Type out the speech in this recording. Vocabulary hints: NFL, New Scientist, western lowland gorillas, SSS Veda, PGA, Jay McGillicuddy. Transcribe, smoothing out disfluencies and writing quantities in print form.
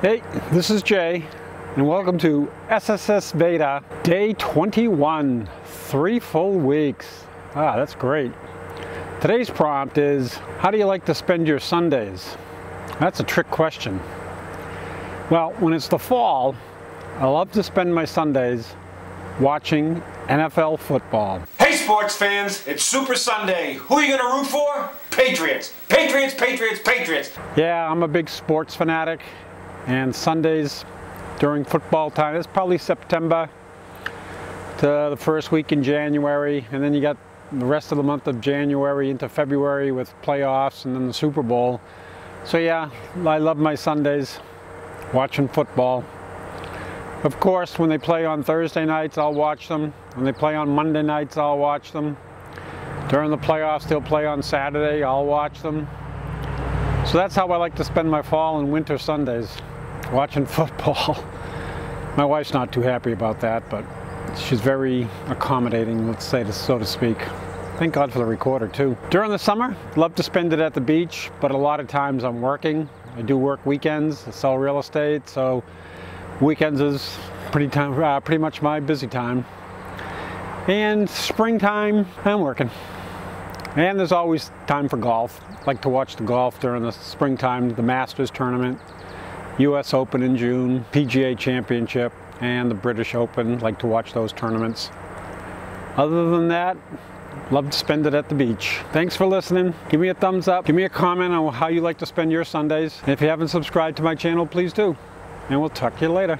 Hey, this is Jay, and welcome to SSS Veda, day 21, 3 full weeks. That's great. Today's prompt is, how do you like to spend your Sundays? That's a trick question. Well, when it's the fall, I love to spend my Sundays watching NFL football. Hey sports fans, it's Super Sunday. Who are you gonna root for? Patriots. Patriots, Patriots, Patriots. Yeah, I'm a big sports fanatic. And Sundays during football time, it's probably September to the first week in January, and then you got the rest of the month of January into February with playoffs and then the Super Bowl. So yeah, I love my Sundays watching football. Of course, when they play on Thursday nights, I'll watch them. When they play on Monday nights, I'll watch them. During the playoffs, they'll play on Saturday, I'll watch them. So that's how I like to spend my fall and winter Sundays. Watching football. My wife's not too happy about that, but she's very accommodating, let's say, so to speak. Thank God for the recorder too. During the summer, love to spend it at the beach, but a lot of times I'm working. I do work weekends. I sell real estate, so weekends is pretty much my busy time. And springtime, I'm working. And there's always time for golf. I like to watch the golf during the springtime, the Masters tournament, US Open in June, PGA Championship, and the British Open. Like to watch those tournaments. Other than that, love to spend it at the beach. Thanks for listening. Give me a thumbs up. Give me a comment on how you like to spend your Sundays. And if you haven't subscribed to my channel, please do. And we'll talk to you later.